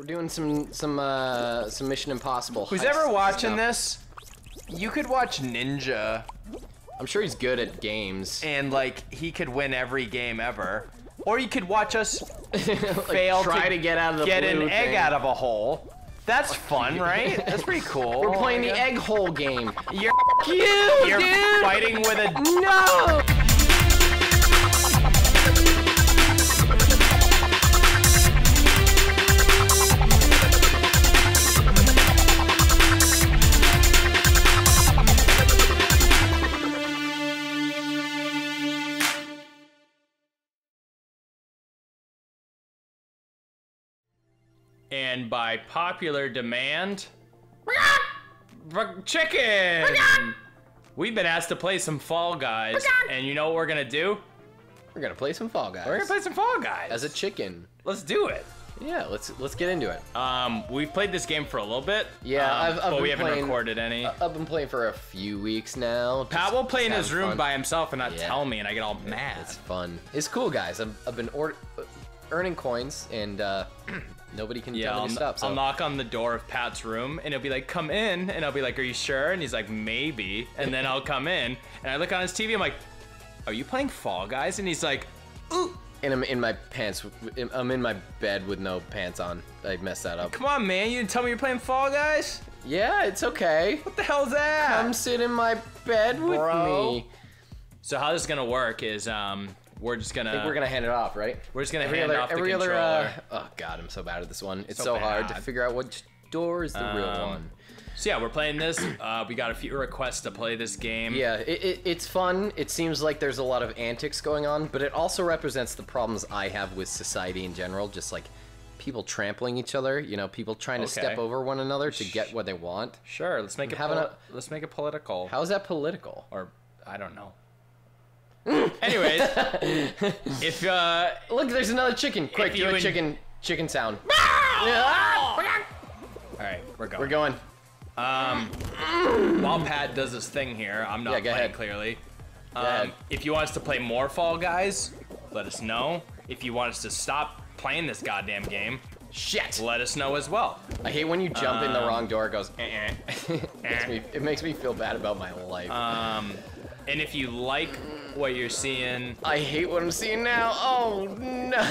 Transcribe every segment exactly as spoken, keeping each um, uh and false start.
We're doing some some uh, some Mission Impossible. Who's ever watching this? You could watch Ninja. I'm sure he's good at games. And like he could win every game ever. Or you could watch us fail like, try to, to get out of the get an thing. egg out of a hole. That's fun, right? That's pretty cool. We're playing oh, the God. egg hole game. You're you, You're dude. fighting with a no. And by popular demand, chicken! We've been asked to play some Fall Guys, and you know what we're gonna do? We're gonna play some Fall Guys. We're gonna play some Fall Guys. As a chicken. Let's do it. Yeah, let's let's get into it. Um, we've played this game for a little bit. Yeah, um, I've, I've but been we haven't playing, recorded any. I've been playing for a few weeks now. Pat will play in his room fun. by himself and not yeah. tell me, and I get all mad. It's fun. It's cool, guys. I've I've been or earning coins and. Uh, Nobody can yeah, tell me to stop, so. I'll knock on the door of Pat's room, and he'll be like, come in, and I'll be like, are you sure? And he's like, maybe, and then I'll come in, and I look on his T V, I'm like, are you playing Fall Guys? And he's like, ooh. And I'm in my pants, I'm in my bed with no pants on. I messed that up. Come on, man, you didn't tell me you're playing Fall Guys? Yeah, it's okay. What the hell's that? Come sit in my bed with Bro. me. So how this is gonna work is, um, We're just gonna. I think we're gonna hand it off, right? We're just gonna every hand other, off every the controller. Other, uh, oh god, I'm so bad at this one. It's so, so hard to figure out which door is the um, real one. So yeah, we're playing this. Uh, we got a few requests to play this game. Yeah, it, it, it's fun. It seems like there's a lot of antics going on, but it also represents the problems I have with society in general. Just like people trampling each other. You know, people trying to okay. step over one another to get what they want. Sure, let's make it. A, let's make it political. How is that political? Or I don't know. Anyways, if uh look, there's another chicken. Quick, do a chicken chicken sound. Ah! All right, we're going. We're going. Um, while Pat does this thing here, I'm not yeah, playing ahead. clearly. Um, yeah. If you want us to play more Fall Guys, let us know. If you want us to stop playing this goddamn game, shit, let us know as well. I hate when you jump um, in the wrong door. It goes. Eh, eh. it, makes me, it makes me feel bad about my life. Um. And if you like what you're seeing... I hate what I'm seeing now. Oh, no.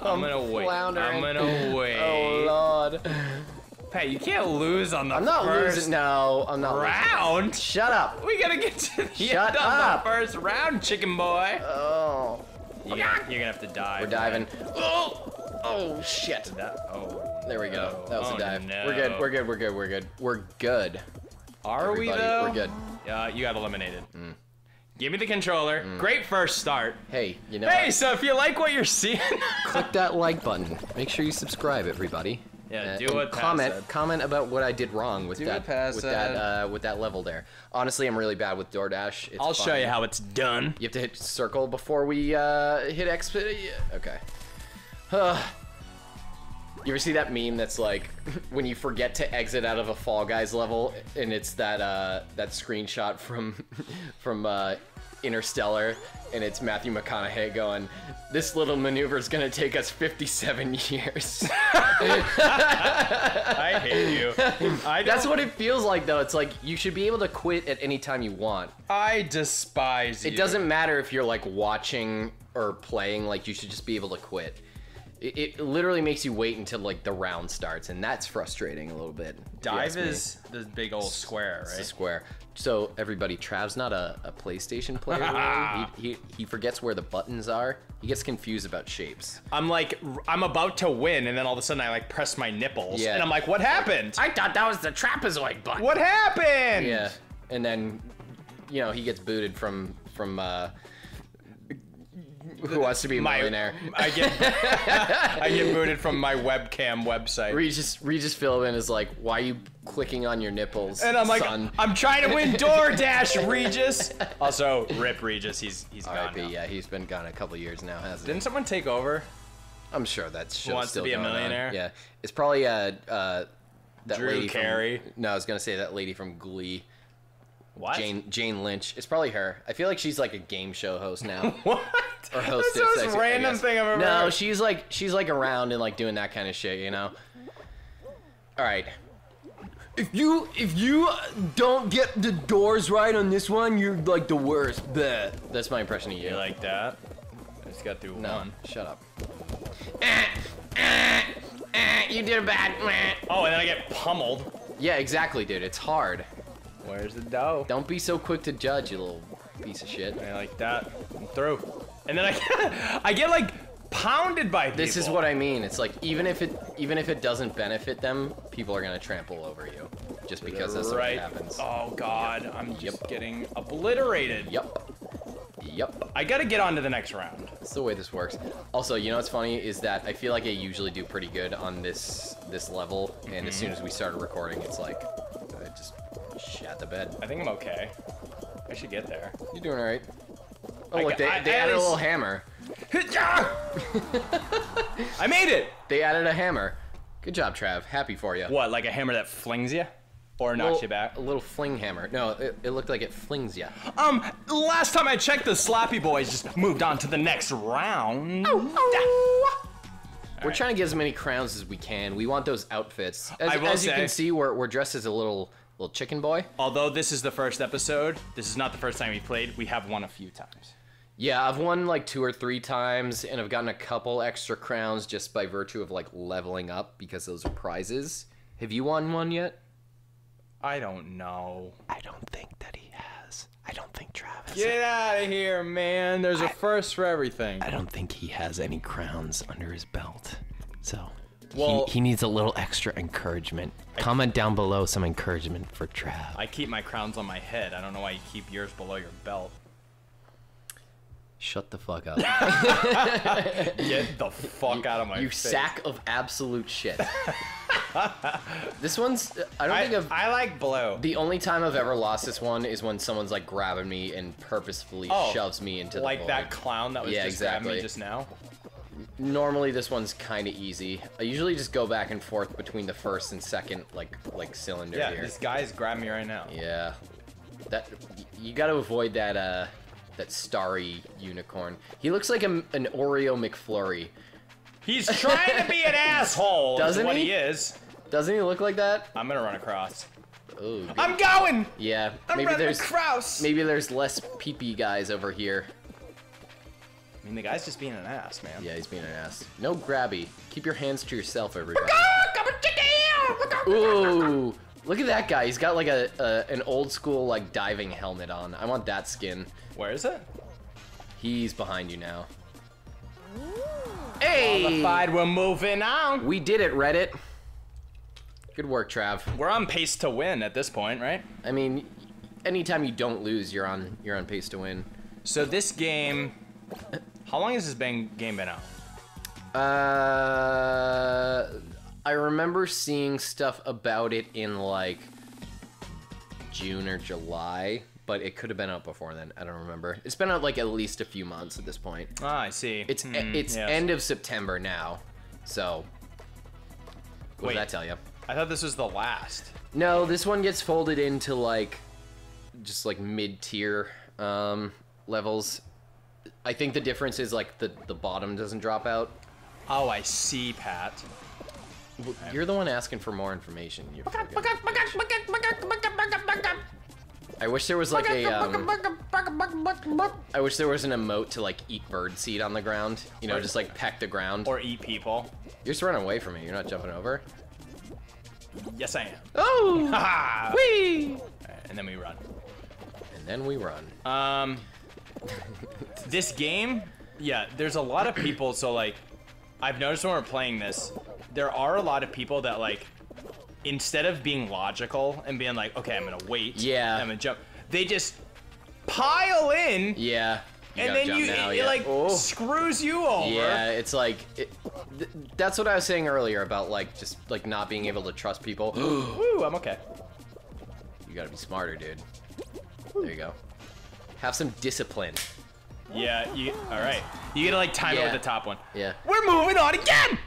I'm going to wait. Floundering. I'm going to wait. Oh, Lord. Pat, you can't lose on the first... I'm not first losing. No, I'm not round. Losing. Shut up. We got to get to the Shut up. the first round, chicken boy. Oh. You're, you're going to have to dive. We're diving. Man. Oh. Oh, shit. That, oh. There we go. Oh. That was oh, a dive. No. We're good. We're good. We're good. We're good. We're good. Are Everybody, we, though? We're good. Uh, you got eliminated. Mm. Give me the controller. Mm. Great first start. Hey, you know Hey, what? so if you like what you're seeing... click that like button. Make sure you subscribe, everybody. Yeah, uh, do what comment, Pat said. Comment about what I did wrong with do that with said. that, uh, with that level there. Honestly, I'm really bad with DoorDash. It's I'll fun. show you how it's done. You have to hit circle before we uh, hit exit. Okay. Uh, you ever see that meme that's like when you forget to exit out of a Fall Guys level, and it's that uh, that screenshot from from uh, Interstellar, and it's Matthew McConaughey going, "This little maneuver is gonna take us fifty-seven years." I hate you. I that's what it feels like though. It's like you should be able to quit at any time you want. I despise you. It doesn't matter if you're like watching or playing. Like you should just be able to quit. It, it literally makes you wait until like the round starts, and that's frustrating a little bit. Dive is the big old square, right? It's a square. So everybody, Trav's not a, a PlayStation player. Really. he, he he forgets where the buttons are. He gets confused about shapes. I'm like, I'm about to win, and then all of a sudden I like press my nipples, yeah. and I'm like, what happened? I thought that was the trapezoid button. What happened? Yeah, and then, you know, he gets booted from from. Uh, Who Wants to Be a Millionaire? My, I get I get booted from my webcam website. Regis Regis Philbin is like, why are you clicking on your nipples? And I'm like, son? I'm trying to win DoorDash, Regis. Also, rip Regis. He's he's R. gone. R. Now. Yeah, he's been gone a couple years now, hasn't Didn't he? someone take over? I'm sure that's still Who Wants to Be a Millionaire. On. Yeah, it's probably uh uh that Drew lady Carey. From, no, I was gonna say that lady from Glee. What? Jane Jane Lynch. It's probably her. I feel like she's like a game show host now. What? Or hostess. That's the most random thing I've ever no, heard. No, she's like she's like around and like doing that kind of shit, you know. All right. If you if you don't get the doors right on this one, you're like the worst. Bleh. That's my impression of you. You like that? I just got through no, one. Shut up. Eh, eh, eh, you did bad. Oh, and then I get pummeled. Yeah, exactly, dude. It's hard. Where's the dough? Don't be so quick to judge, you little piece of shit. I like that. I'm through. And then I get, I get like pounded by people. This is what I mean. It's like even if it even if it doesn't benefit them, people are gonna trample over you, just because that's right. What happens. Oh God, yep. I'm just yep. getting obliterated. Yep. Yep. I gotta get on to the next round. That's the way this works. Also, you know what's funny is that I feel like I usually do pretty good on this this level, and mm-hmm. as soon as we started recording, it's like I just. Shit out the bed. I think I'm okay. I should get there. You're doing all right. Oh, I look, they, I, they I added least... a little hammer. I made it! They added a hammer. Good job, Trav. Happy for you. What, like a hammer that flings you? Or knocks little, you back? A little fling hammer. No, it, it looked like it flings you. Um, last time I checked, the Slappy Boiz just moved on to the next round. Oh, oh. We're right. trying to get as many crowns as we can. We want those outfits. As, I will as say, you can see, we're, we're dressed as a little... Little chicken boy. Although this is the first episode, this is not the first time we played. We have won a few times. Yeah, I've won like two or three times, and I've gotten a couple extra crowns just by virtue of like leveling up because those are prizes. Have you won one yet? I don't know. I don't think that he has. I don't think Travis. Get out of here, man. There's I, a first for everything. I don't think he has any crowns under his belt. So... Well, he, he needs a little extra encouragement. I, Comment down below some encouragement for Trav. I keep my crowns on my head. I don't know why you keep yours below your belt. Shut the fuck up. Get the fuck you, out of my you face. You sack of absolute shit. This one's... I don't I, think I've... I like blue. The only time I've ever lost this one is when someone's like grabbing me and purposefully oh, shoves me into like the like that clown that was yeah, just exactly. grabbing me just now? Normally this one's kind of easy. I usually just go back and forth between the first and second like like cylinder yeah, here. Yeah, this guy's grabbing me right now. Yeah. That you got to avoid that uh that starry unicorn. He looks like a, an Oreo McFlurry. He's trying to be an asshole. Doesn't is what he? he is. Doesn't he look like that? I'm going to run across. Ooh, I'm going. Yeah. I'm maybe running there's across. Maybe there's less pee-pee guys over here. I mean, the guy's just being an ass, man. Yeah, he's being an ass. No grabby. Keep your hands to yourself, everybody. Ooh, look at that guy. He's got like a, a an old school like diving helmet on. I want that skin. Where is it? He's behind you now. Hey! Qualified, we're moving on. We did it, Reddit. Good work, Trav. We're on pace to win at this point, right? I mean, anytime you don't lose, you're on you're on pace to win. So this game. How long has this bang game been out? Uh, I remember seeing stuff about it in like June or July, but it could have been out before then. I don't remember. It's been out like at least a few months at this point. Ah, I see. It's mm, a, it's yes. end of September now, so what Wait, did that tell you? I thought this was the last. No, this one gets folded into like just like mid-tier um, levels. I think the difference is like the the bottom doesn't drop out. Oh, I see, Pat. Well, you're the one asking for more information. You I wish there was like a. Um, I wish there was an emote to like eat bird seed on the ground. You know, just like peck the ground. Or eat people. You're just running away from me. You're not jumping over. Yes, I am. Oh! Ha! Whee! And then we run. And then we run. Um. This game, yeah, there's a lot of people, so like I've noticed when we're playing this, there are a lot of people that like instead of being logical and being like, okay, I'm gonna wait, yeah, I'm gonna jump, they just pile in, yeah, and then you now, it, yeah. it like oh. screws you over. Yeah, it's like it, th that's what I was saying earlier about like just like not being able to trust people. Ooh, I'm okay. You gotta be smarter, dude. Ooh. There you go. Have some discipline. Yeah, you, all right. You gotta like time yeah. it with the top one. Yeah. We're moving on again!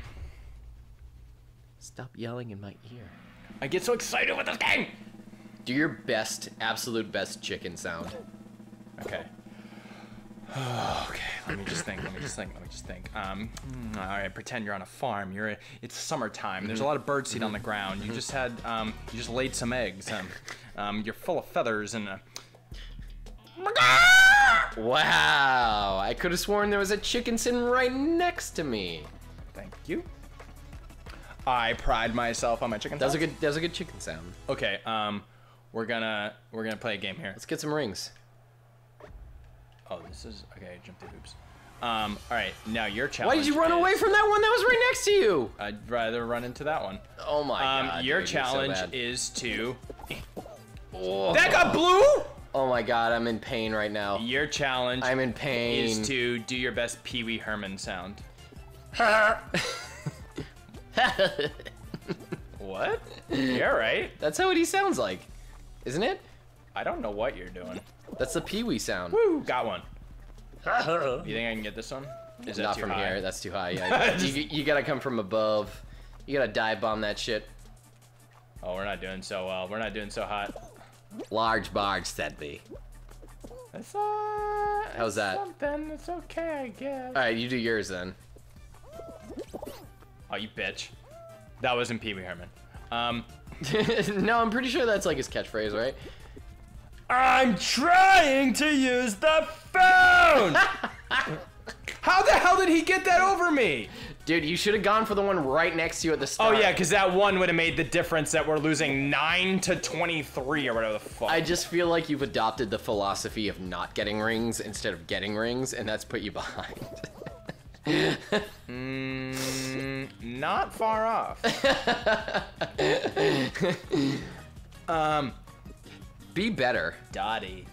Stop yelling in my ear. I get so excited with this game! Do your best, absolute best chicken sound. Okay. Okay, let me just think, let me just think, let me just think. Um, all right, pretend you're on a farm. You're a, it's summertime. There's a lot of birdseed on the ground. You just had, um, you just laid some eggs. Um, um you're full of feathers and a... Wow, I could have sworn there was a chicken sitting right next to me. Thank you. I pride myself on my chicken sound. That was a good, that was a good chicken sound. Okay, um, we're gonna, we're gonna play a game here. Let's get some rings. Oh, this is, okay, jump through hoops. Um, all right, now your challenge. Why did you run is, away from that one that was right next to you? I'd rather run into that one. Oh my um, God. Your dude, challenge so is to, oh. That got blue? Oh my God, I'm in pain right now. Your challenge I'm in pain. Is to do your best Pee-wee Herman sound. What? Yeah, right. That's how he sounds like, isn't it? I don't know what you're doing. That's the Pee-wee sound. Woo, got one. You think I can get this one? Is Not that too from high? Here, that's too high. Yeah, you, you gotta come from above. You gotta dive bomb that shit. Oh, we're not doing so well. We're not doing so hot. Large barge, said me. That's, uh, How's that? Something. It's okay, I guess. All right, you do yours then. Oh, you bitch. That wasn't Pee-wee Herman. Um, no, I'm pretty sure that's like his catchphrase, right? I'm trying to use the phone! How the hell did he get that over me? Dude, you should have gone for the one right next to you at the start. Oh yeah, because that one would have made the difference that we're losing nine to twenty-three or whatever the fuck. I just feel like you've adopted the philosophy of not getting rings instead of getting rings, and that's put you behind. mm, not far off. um... Be better. Dottie.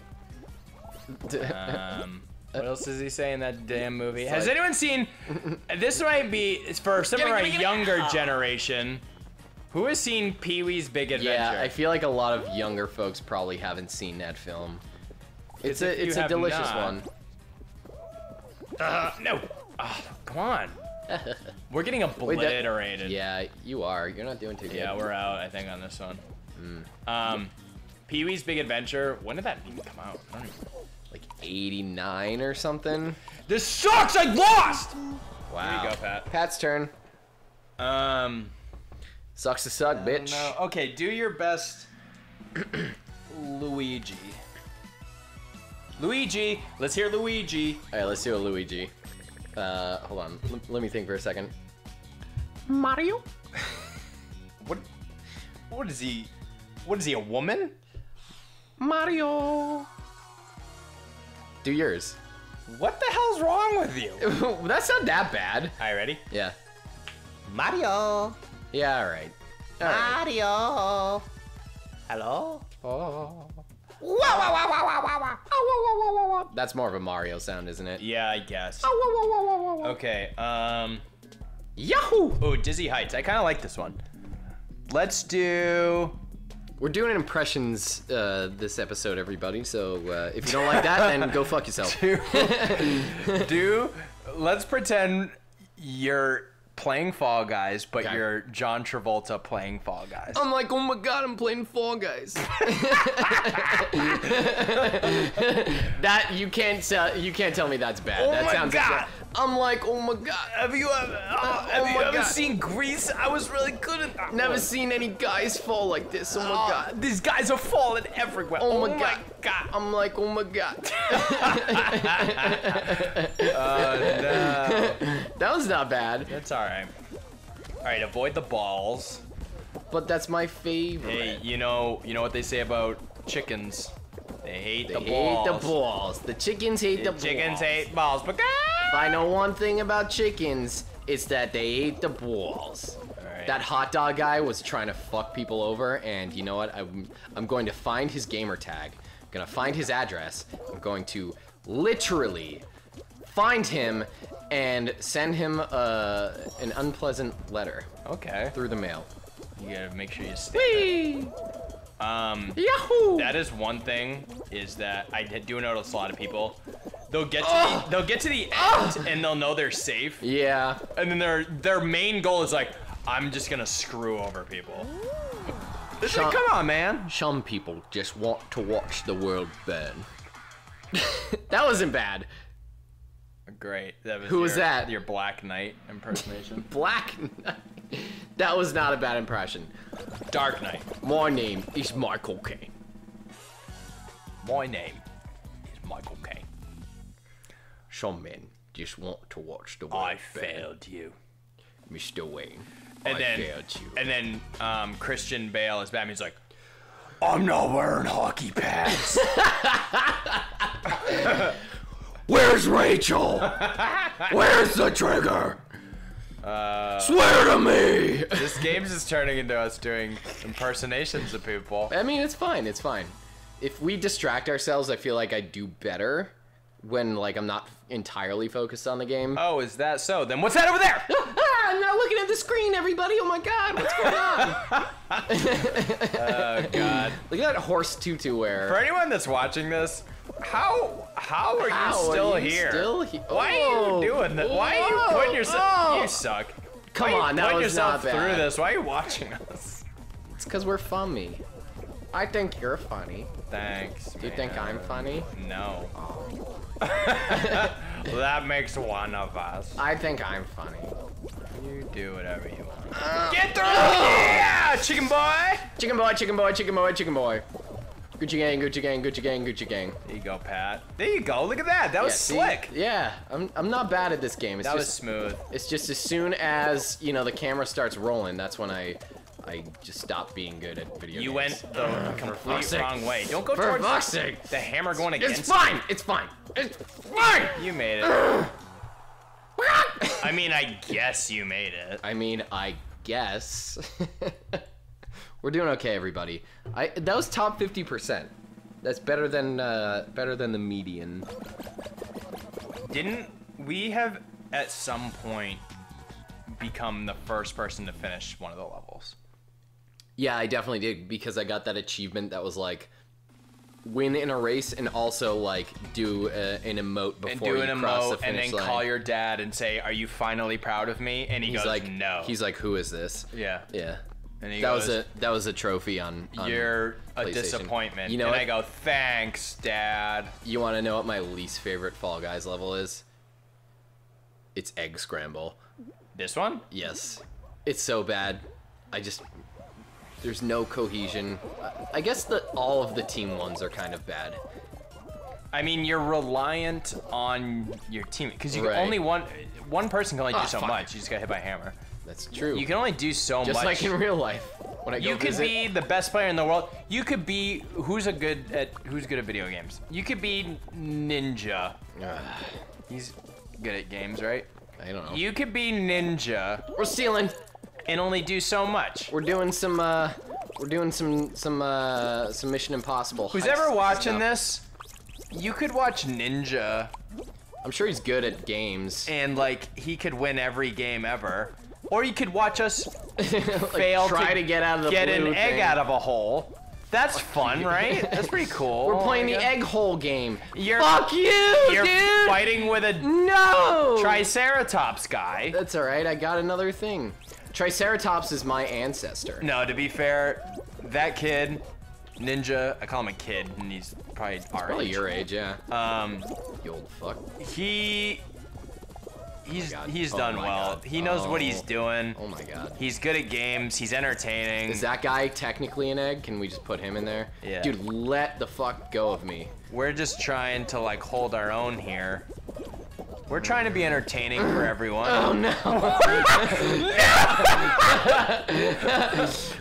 Um, what else does he say in that damn movie? It's Has like... anyone seen, this might be, it's for some of our younger it. generation, who has seen Pee-wee's Big Adventure? Yeah, I feel like a lot of younger folks probably haven't seen that film. It's a, it's a delicious not. one. Uh, no. Oh, come on. We're getting obliterated. Wait, that... Yeah, you are. You're not doing too good. Yeah, we're out, I think, on this one. Mm. Um. Pee-wee's Big Adventure, when did that even come out? I don't even know. Like eighty-nine or something? This sucks, I lost! Wow. Here you go, Pat. Pat's turn. Um. Sucks to suck, bitch. No. Okay, do your best Luigi. Luigi, let's hear Luigi. All right, let's do a Luigi. Uh, hold on, L let me think for a second. Mario? What, what is he, what is he, a woman? Mario. Do yours. What the hell's wrong with you? That's not that bad. All right, ready? Yeah. Mario. Yeah, all right. All Mario. Right. Hello? Oh. Whoa, whoa, whoa, whoa, whoa, whoa, whoa. Oh, whoa, whoa, whoa, whoa. That's more of a Mario sound, isn't it? Yeah, I guess. Oh, whoa, whoa, whoa, whoa, whoa. Okay, um. Yahoo! Oh, Dizzy Heights. I kind of like this one. Let's do... We're doing impressions uh, this episode, everybody, so uh, if you don't like that, then go fuck yourself. do, do, let's pretend you're playing Fall Guys, but okay. You're John Travolta playing Fall Guys. I'm like, oh my God, I'm playing Fall Guys. That, you can't, tell, you can't tell me that's bad. Oh that my sounds God. Absurd. I'm like, oh my God. Have you ever, uh, have oh you ever seen Grease? I was really good at that Never one. seen any guys fall like this, oh my oh, God. These guys are falling everywhere. Oh, oh my, God. my God. I'm like, oh my God. uh, no. That was not bad. That's all right. All right, avoid the balls. But that's my favorite. Hey, you know, you know what they say about chickens? They hate they the balls. They hate the balls. The chickens hate the, the chickens balls. Chickens hate balls. But if I know one thing about chickens, it's that they hate the balls. Right. That hot dog guy was trying to fuck people over, and you know what? I'm, I'm going to find his gamer tag. I'm going to find his address. I'm going to literally find him and send him uh, an unpleasant letter. Okay. Through the mail. You gotta make sure you stay. Um, Yahoo! That is one thing, is that I do notice a lot of people, they'll get to oh. the, they'll get to the end oh. and they'll know they're safe. Yeah. And then their their main goal is like, I'm just gonna screw over people. This some, is, come on, man. Some people just want to watch the world burn. That wasn't bad. Great. That was Who your, was that? Your Black Knight impersonation. Black Knight. That was not a bad impression. Dark Knight. My name is Michael Caine. My name is Michael Caine. Some men just want to watch the world I burn. Failed you, Mister Wayne. And I then, failed you. And then um, Christian Bale as Batman's like, I'm not wearing hockey pads. Where's Rachel? Where's the trigger? Uh, Swear to me! This game's just turning into us doing impersonations of people. I mean, it's fine. It's fine. If we distract ourselves, I feel like I do better when, like, I'm not entirely focused on the game. Oh, is that so? Then what's that over there? Ah, I'm not looking at the screen, everybody. Oh, my God. What's going on? Oh, God. Look at that horse tutu wear. For anyone that's watching this, How how are you how still are you here? Still he Why are you doing that? Why are you putting yourself? Oh. You suck. Come Why on, that was yourself not bad. Through this. Why are you watching us? It's because we're funny. I think you're funny. Thanks. Do you man. think I'm funny? No. Oh. That makes one of us. I think I'm funny. You do whatever you want. Uh, Get through oh. Yeah, chicken boy. Chicken boy. Chicken boy. Chicken boy. Chicken boy. Gucci gang, Gucci gang, Gucci gang, Gucci gang. There you go, Pat. There you go. Look at that. That was yeah, slick. See? Yeah, I'm, I'm not bad at this game. It's that just, was smooth. It's just as soon as, you know, the camera starts rolling, that's when I I just stop being good at video you games. You went the uh, complete wrong way. Don't go for towards boxing. The hammer going against It's fine. You. It's fine. It's fine. You made it. Uh, I mean, I guess you made it. I mean, I guess. We're doing okay, everybody. I that was top fifty percent. That's better than uh, better than the median. Didn't we have at some point become the first person to finish one of the levels? Yeah, I definitely did because I got that achievement that was like win in a race and also like do a, an emote before and do you an cross emote the finish and then line. Call your dad and say, "Are you finally proud of me?" And he he's goes, like, "No." He's like, "Who is this?" Yeah. Yeah. And he that goes, was a that was a trophy on, on you're a disappointment. You know, and I go, thanks, Dad. You want to know what my least favorite Fall Guys level is? It's Egg Scramble. This one? Yes. It's so bad. I just there's no cohesion. I guess that all of the team ones are kind of bad. I mean, you're reliant on your team because you right. can only one one person can only do oh, so fuck. much. You just got hit by a hammer. That's true. You can only do so much. Just like in real life. When I go you could be the best player in the world. You could be who's a good at who's good at video games. You could be Ninja. Uh, He's good at games, right? I don't know. You could be Ninja. We're stealing. And only do so much. We're doing some uh we're doing some some uh some Mission Impossible. Who's ever watching this? You could watch Ninja. I'm sure he's good at games. And like he could win every game ever. Or you could watch us fail like try to, to get out of the get blue an egg thing. Out of a hole. That's fun, right? That's pretty cool. We're playing oh the God. egg hole game. You're, Fuck you, you're dude! You're fighting with a no Triceratops guy. That's all right. I got another thing. Triceratops is my ancestor. No, to be fair, that kid, Ninja. I call him a kid, and he's probably he's our probably age. your age, yeah. Um, you old fuck. He. He's oh he's oh done well. God. He knows oh. what he's doing. Oh my God. He's good at games. He's entertaining. Is that guy technically an egg? Can we just put him in there? Yeah. Dude, let the fuck go of me. We're just trying to like hold our own here. We're trying to be entertaining for everyone. Oh no! Let Luke,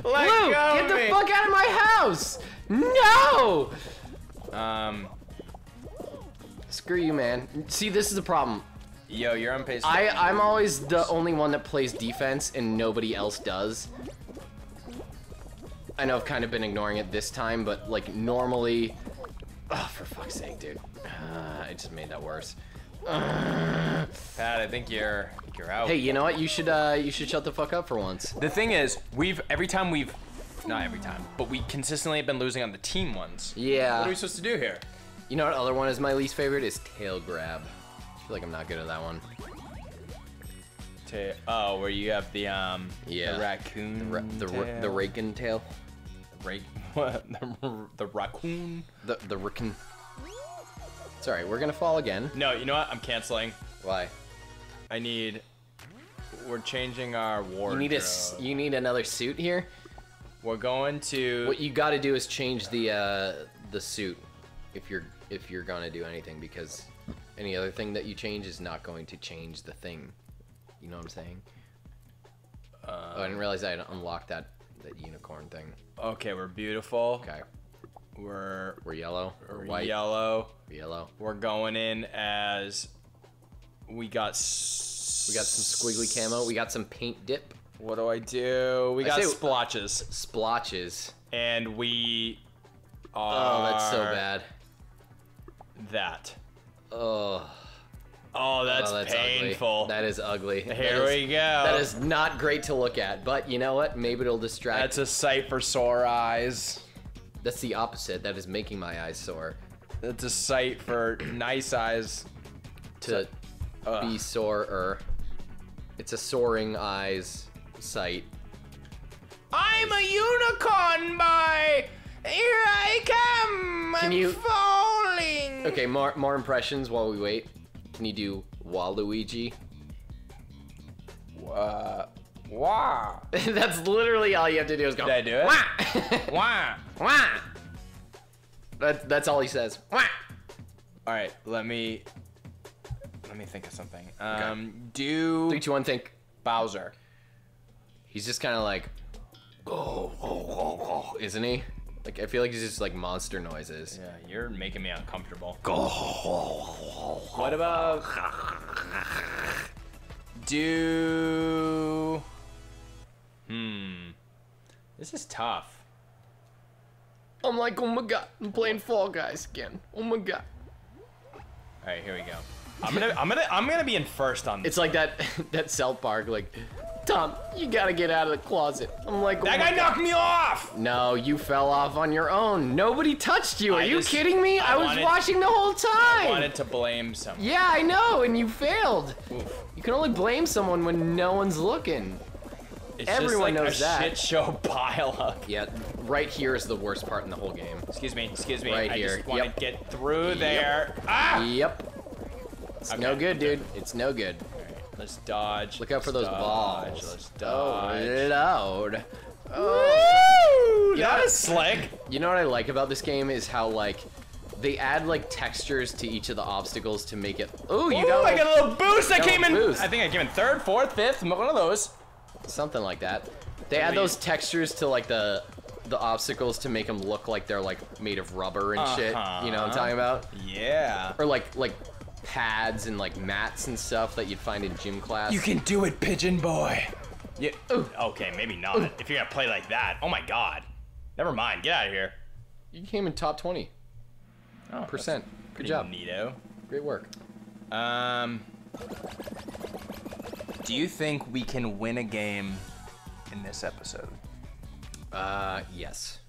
go get of the me. fuck out of my house! No! Um. Screw you, man. See, this is the problem. Yo, you're on pace. I, I'm always the only one that plays defense and nobody else does. I know I've kind of been ignoring it this time, but like normally... Oh, for fuck's sake, dude. Uh, I just made that worse. Uh... Pat, I think you're I think you're out. Hey, you know what? You should uh, you should shut the fuck up for once. The thing is, we've every time we've... Not every time, but we consistently have been losing on the team ones. Yeah. What are we supposed to do here? You know what other one is my least favorite? Is tail grab. I feel like I'm not good at that one. Ta oh, where you have the um, yeah, the raccoon, the ra the, ra the raking tail. rake, the, the raccoon. The, the raccoon. Sorry, we're gonna fall again. No, you know what? I'm canceling. Why? I need, we're changing our wardrobe. You need a, you need another suit here? We're going to. What you gotta do is change the, uh, the suit if you're, if you're gonna do anything, because any other thing that you change is not going to change the thing. You know what I'm saying? Uh, oh, I didn't realize I had unlocked that, that unicorn thing. Okay, we're beautiful. Okay. We're we're yellow. We're, we're white. Yellow. We're yellow. We're going in as we got. S we got some squiggly camo. We got some paint dip. What do I do? We I got splotches. Uh, splotches. And we are. Oh, that's so bad. That. Oh. Oh, that's, oh, that's painful. Ugly. That is ugly. Here is, we go. That is not great to look at, but you know what? Maybe it'll distract. That's a sight for sore eyes. That's the opposite. That is making my eyes sore. That's a sight for nice eyes. To uh. be sore-er. It's a soaring eyes sight. I'm a unicorn boy! Here I come! Can I'm you... falling! Okay, more, more impressions while we wait. Can you do Waluigi? Uh, wah! That's literally all you have to do is go. Did I do it? Wah! Wah! Wah! That, that's all he says. Wah! All right, let me let me think of something. Um, okay. do three, two, one. Think Bowser. He's just kind of like, oh, oh, oh, oh, isn't he? Like, I feel like it's just like monster noises. Yeah, you're making me uncomfortable. What about do? Hmm, this is tough. I'm like, oh my god, I'm playing Fall Guys again. Oh my god. All right, here we go. I'm gonna, I'm gonna, I'm gonna be in first on this. It's like that, that South Park, like. Tom, you gotta get out of the closet. I'm like, oh, that guy knocked me off. No, you fell off on your own. Nobody touched you. Are I you just, kidding me? I, I was wanted, watching the whole time. I wanted to blame someone. Yeah, I know, and you failed. Oof. You can only blame someone when no one's looking. It's Everyone just like knows a that. Shit show pile up. Yeah, right here is the worst part in the whole game. Excuse me. Excuse me. Right I here. Just want yep. to get through yep. there. Ah! Yep. It's okay. no good, dude. It's no good. Let's dodge. Look out Let's for those dodge. balls. Let's dodge. Oh, loud. Oh. Woo! That is slick. You know what I like about this game is how, like, they add, like, textures to each of the obstacles to make it. Oh, you Ooh, got I got a little boost. I came in. Boost. I think I came in third, fourth, fifth, one of those. Something like that. They add those textures to, like, the the obstacles to make them look like they're, like, made of rubber and uh-huh. shit. You know what I'm talking about? Yeah. Or, like, like, pads and like mats and stuff that you'd find in gym class. You can do it, pigeon boy. Yeah. Ooh. Okay, maybe not. Ooh. If you're gonna play like that, oh my god. Never mind. Get out of here. You came in top twenty. Oh, percent. Good job. Neato. Great work. Um. Do you think we can win a game in this episode? Uh, yes.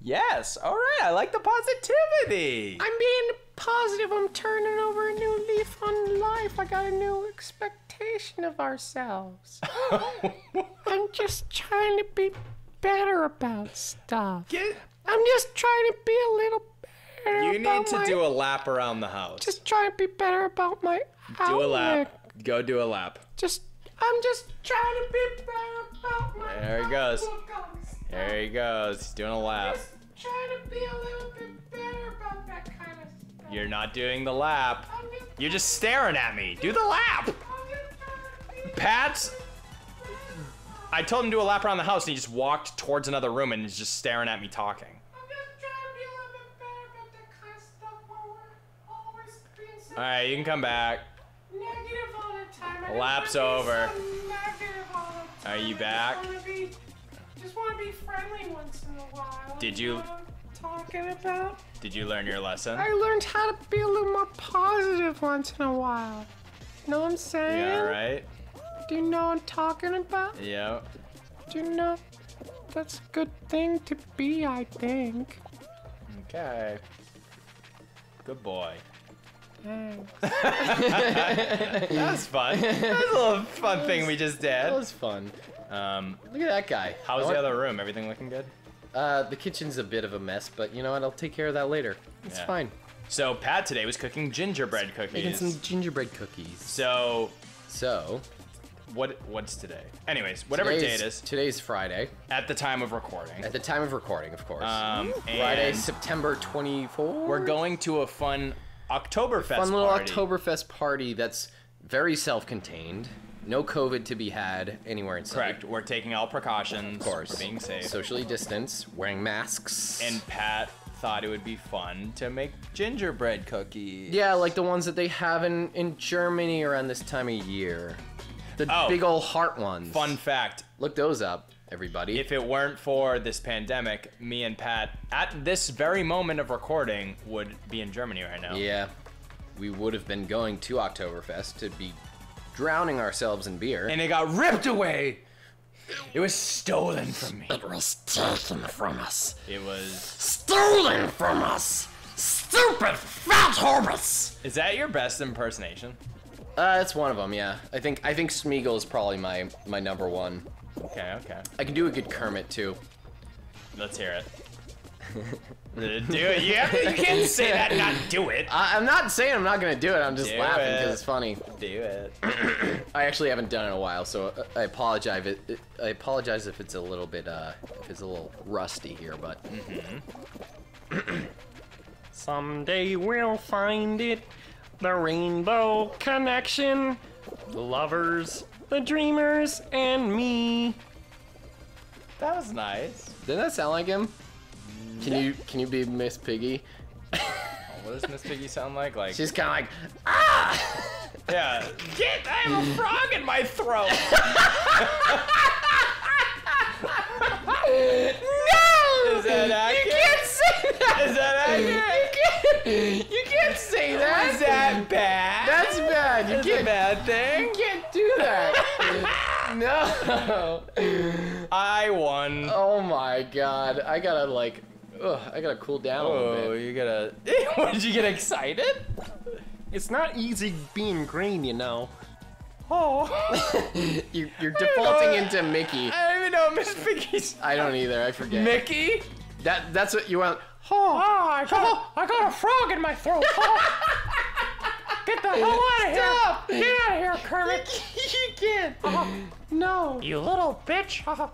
Yes. All right. I like the positivity. I'm being positive. I'm turning over a new leaf on life. I got a new expectation of ourselves. I'm just trying to be better about stuff. Get... I'm just trying to be a little better. You about need to my... do a lap around the house. Just trying to be better about my outlook. Do a lap. Go do a lap. Just. I'm just trying to be better about my. There he goes. There he goes. He's doing a lap. Just trying to be a little bit better about that kind of stuff. You're not doing the lap. Just You're just staring at me. Do the lap. Pat's. I told him to do a lap around the house, and he just walked towards another room and is just staring at me talking. I'm just trying to be a little bit better about that kind of stuff while we're always being so. All right, you can come back. Negative all the time. I Lap's over. So negative all the time. Are you back? Just want to be friendly once in a while. Did you know talking about? Did you learn your lesson? I learned how to be a little more positive once in a while. You know what I'm saying? Yeah, right. Do you know what I'm talking about? Yeah. Do you know? That's a good thing to be, I think. Okay. Good boy. That was fun. That was a little fun was, thing we just did. That was fun. Um, Look at that guy. How was the other room? Everything looking good? Uh, the kitchen's a bit of a mess, but you know what? I'll take care of that later. It's yeah. fine. So Pat today was cooking gingerbread cookies. Making some gingerbread cookies. So, so, what? What's today? Anyways, whatever day it is. Today's Friday. At the time of recording. At the time of recording, of course. Um, Friday, September twenty-fourth. We're going to a fun Oktoberfest party. Fun little Oktoberfest party that's very self-contained. No COVID to be had anywhere inside. Correct. We're taking all precautions. Of course. We're being safe. Socially distanced. Wearing masks. And Pat thought it would be fun to make gingerbread cookies. Yeah, like the ones that they have in, in Germany around this time of year. The oh, big old heart ones. Fun fact. Look those up, everybody. If it weren't for this pandemic, me and Pat, at this very moment of recording, would be in Germany right now. Yeah. We would have been going to Oktoberfest to be drowning ourselves in beer. And it got ripped away. It was stolen from me. It was taken from us. It was stolen from us. Stupid fat hobbits. Is that your best impersonation? Uh, it's one of them, yeah. I think I think Sméagol is probably my my number one. Okay, okay. I can do a good Kermit too. Let's hear it. Do it. You, have to, you can't say that and not do it. I, I'm not saying I'm not gonna do it. I'm just do laughing because it. it's funny. Do it. I actually haven't done it in a while, so I apologize. If it, I apologize if it's a little bit uh, if it's a little rusty here, but. Mm-hmm. Someday we'll find it, the rainbow connection, the lovers, the dreamers, and me. That was nice. Didn't that sound like him? Can you can you be Miss Piggy? What does Miss Piggy sound like? Like she's kind of like ah. Yeah. Get! I have a frog in my throat. No. Is that accurate? You can't say that. Is that accurate? You can't, you can't say that. Is that bad? That's bad. You That's can't, a bad thing. You can't do that. No! I won. Oh my god. I gotta like, ugh, I gotta cool down oh, a little bit. Oh, you gotta, what, did you get excited? It's not easy being green, you know. Oh. you, you're defaulting into Mickey. I don't even know Miss Piggy's. I don't either, I forget. Mickey? That, that's what you want. Oh, oh I, got oh. A, I got a frog in my throat. Oh. Get the hell out of Stop. here! Get out of here, Kermit! You can't! Uh, no! You little bitch! Uh.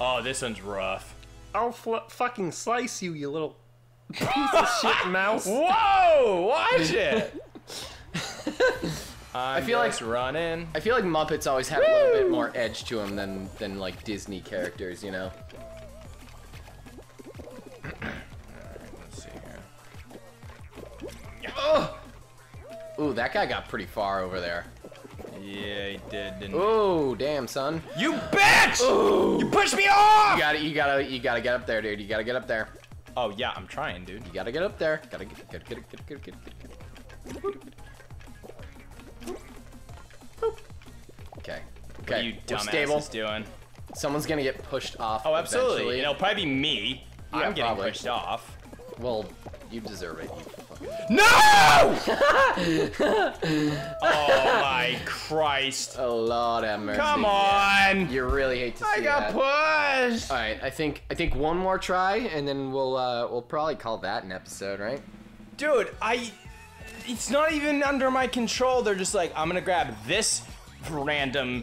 Oh, this one's rough. I'll fl fucking slice you, you little piece of shit mouse! Whoa! Watch it! I'm I feel like running. I feel like Muppets always have Woo! a little bit more edge to them than than like Disney characters, you know. Oh. Ooh, that guy got pretty far over there. Yeah, he did, didn't he? Ooh, damn, son. You bitch! Ooh. You pushed me off! You gotta, you gotta, you gotta get up there, dude. You gotta get up there. Oh, yeah, I'm trying, dude. You gotta get up there. Gotta get, get, get, get, get, get, get, get. Okay. Okay. What are you dumbasses doing? Someone's gonna get pushed off. Oh, absolutely. Eventually. It'll probably be me. Yeah, I'm getting probably. pushed off. Well, you deserve it. No! Oh my Christ. Oh Lord have mercy. Come on! You really hate to see I got that. pushed! Alright, I think I think one more try and then we'll uh we'll probably call that an episode, right? Dude, I it's not even under my control. They're just like, I'm gonna grab this random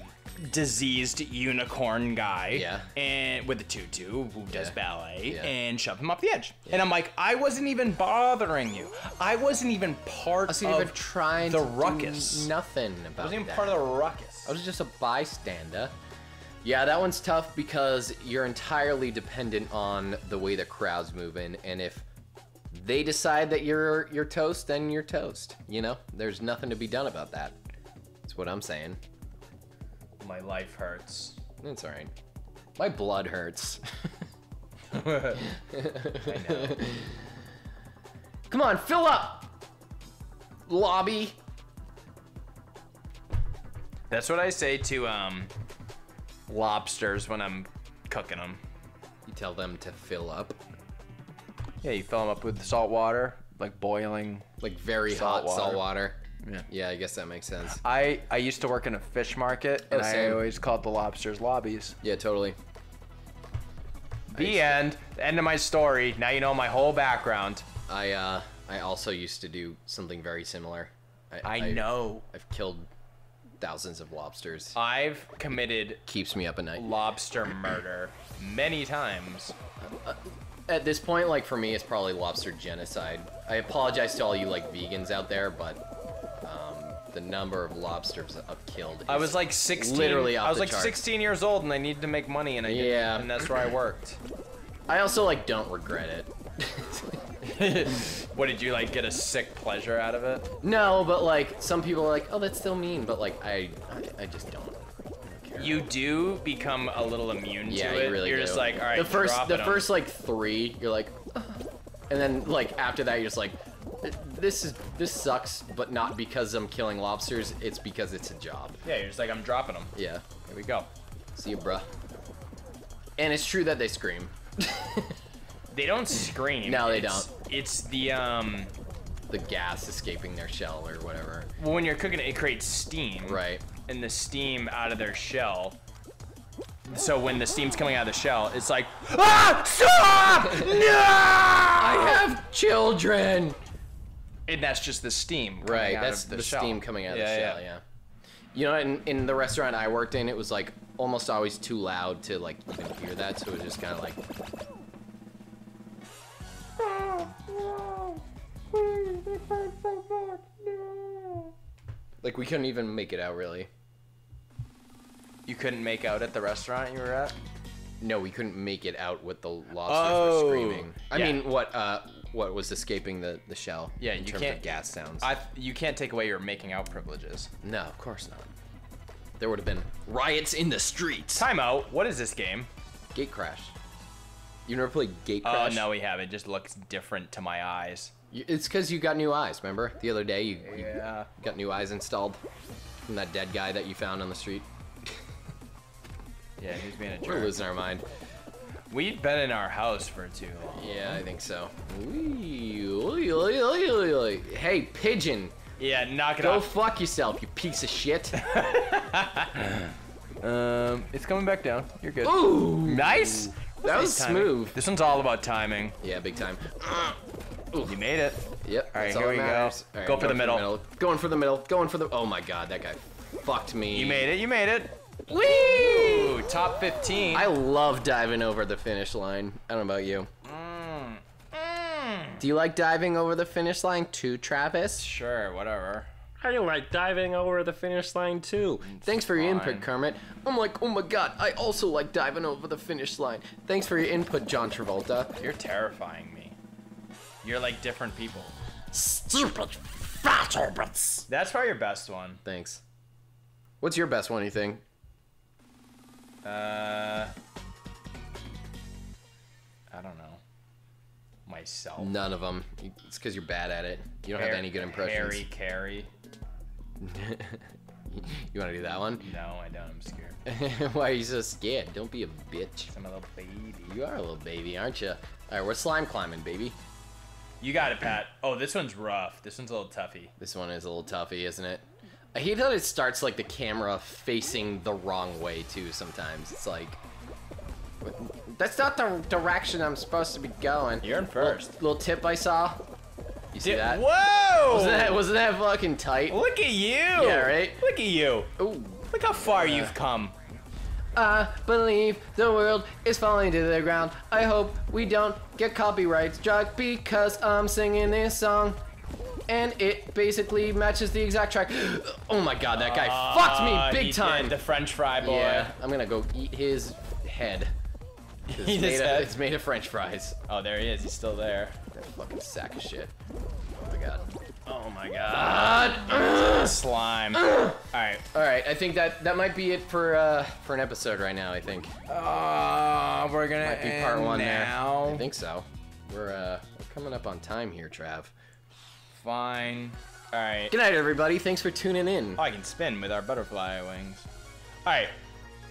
diseased unicorn guy yeah. and with a tutu who does yeah. ballet yeah. and shove him up the edge. Yeah. And I'm like, I wasn't even bothering you. I wasn't even part I wasn't of even trying the to ruckus. Do nothing about I wasn't even that. part of the ruckus. I was just a bystander. Yeah, that one's tough because you're entirely dependent on the way the crowd's moving, and if they decide that you're you're toast, then you're toast. You know? There's nothing to be done about that. That's what I'm saying. My life hurts. It's alright. My blood hurts. I know. Come on, fill up! Lobby! That's what I say to um, lobsters when I'm cooking them. You tell them to fill up? Yeah, you fill them up with salt water, like boiling. Like very hot water. salt water. Yeah. yeah, I guess that makes sense. I, I used to work in a fish market, and oh, I always called the lobsters lobbies. Yeah, totally. The end. The end of my story. Now you know my whole background. I uh, I also used to do something very similar. I, I know. I've, I've killed thousands of lobsters. I've committed. It keeps me up at night. Lobster murder many times. Uh, at this point, like for me, it's probably lobster genocide. I apologize to all you like vegans out there, but. The number of lobsters I've killed. I was like sixteen. Literally, I was like sixteen years old, and I needed to make money, and I didn't, yeah, and that's where I worked. I also like don't regret it. What did you like? Get a sick pleasure out of it? No, but like some people are like, oh, that's still mean, but like I, I, I just don't. You do become a little immune yeah, to it. You really you're do. Just like, all right. The first, drop the first like three, you're like, oh. And then like after that, you're just like. This is this sucks, but not because I'm killing lobsters. It's because it's a job. Yeah, you're just like I'm dropping them. Yeah, here we go. See you, bruh. And it's true that they scream. They don't scream. No, they it's, don't. It's the um, the gas escaping their shell or whatever. Well, when you're cooking it, it creates steam. Right. And the steam out of their shell. So when the steam's coming out of the shell, it's like, ah, stop! No! I have children. And that's just the steam. Right, that's the, the steam coming out of yeah, the shell, yeah. yeah. You know, in, in the restaurant I worked in, it was like almost always too loud to like even hear that, so it was just kind of like. Like we couldn't even make it out really. You couldn't make out at the restaurant you were at? No, we couldn't make it out with the lobsters oh, were screaming. I yeah. mean, what uh, what was escaping the, the shell yeah, in you terms can't, of gas sounds? I, you can't take away your making out privileges. No, of course not. There would have been riots in the streets. Time out. What is this game? Gate Crash. You never played Gate Crash? Oh, no, we haven't. It just looks different to my eyes. You, it's because you got new eyes, remember? The other day, you, yeah. you got new eyes installed from that dead guy that you found on the street. Yeah, he's being a jerk. We're losing our mind. We've been in our house for too long. Yeah, I think so. Hey, pigeon. Yeah, knock it Go off. Go fuck yourself, you piece of shit. um, It's coming back down. You're good. Ooh! Nice! That, that was nice smooth. This one's all about timing. Yeah, big time. Ooh. You made it. Yep. All right, here we matters. Go. Right, go for the middle. the middle. Going for the middle. Going for the... Oh, my God. That guy fucked me. You made it. You made it. Woo! Top fifteen. I love diving over the finish line. I don't know about you. Mm. Mm. Do you like diving over the finish line too, Travis? Sure, whatever. I like diving over the finish line too. It's Thanks for fine. your input, Kermit. I'm like, oh my god, I also like diving over the finish line. Thanks for your input, John Travolta. You're terrifying me. You're like different people. Stupid fat orbits. That's probably your best one. Thanks. What's your best one, you think? Uh, I don't know. Myself. None of them. It's because you're bad at it. You don't Harry, have any good impressions. Harry Carey. You want to do that one? No, I don't. I'm scared. Why are you so scared? Don't be a bitch. I'm a little baby. You are a little baby, aren't you? All right, we're slime climbing, baby. You got it, Pat. Oh, this one's rough. This one's a little toughy. This one is a little toughy, isn't it? I hate that it starts like the camera facing the wrong way too sometimes. It's like, that's not the direction I'm supposed to be going. You're in first. Little, little tip I saw. You see Di that? Whoa! Wasn't that, wasn't that fucking tight? Look at you! Yeah, right? Look at you. Ooh. Look how far uh, you've come. I believe the world is falling to the ground. I hope we don't get copyright struck because I'm singing this song. And it basically matches the exact track. Oh my god, that guy uh, fucked me big time. Did, the French fry boy. Yeah, I'm gonna go eat his head. It's, eat made his of, head. It's made of French fries. Oh, there he is. He's still there. That fucking sack of shit. Oh my god. Oh my god. god. Uh, slime. Uh, All right. All right. I think that that might be it for uh, for an episode right now. I think. Uh, we're gonna might be part end one now. There. I think so. We're uh, we're coming up on time here, Trav. Fine. All right. Good night, everybody. Thanks for tuning in. Oh, I can spin with our butterfly wings. All right.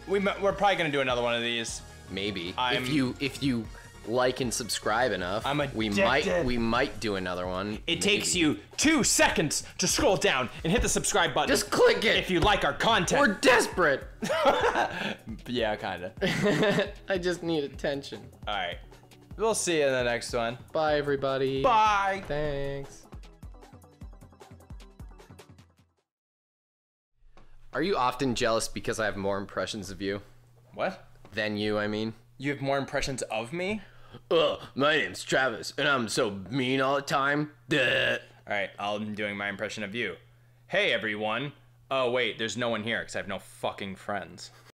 We, we're probably going to do another one of these. Maybe. I'm... If you if you like and subscribe enough, I'm addicted. we might we might do another one. It maybe. takes you two seconds to scroll down and hit the subscribe button. Just click it if you like our content. We're desperate. Yeah, kinda. I just need attention. All right, we'll see you in the next one. Bye, everybody. Bye. Thanks. Are you often jealous because I have more impressions of you? What? Than you, I mean. You have more impressions of me? Ugh, my name's Travis, and I'm so mean all the time. Duh. All right, I'm doing my impression of you. Hey, everyone. Oh, wait, there's no one here because I have no fucking friends.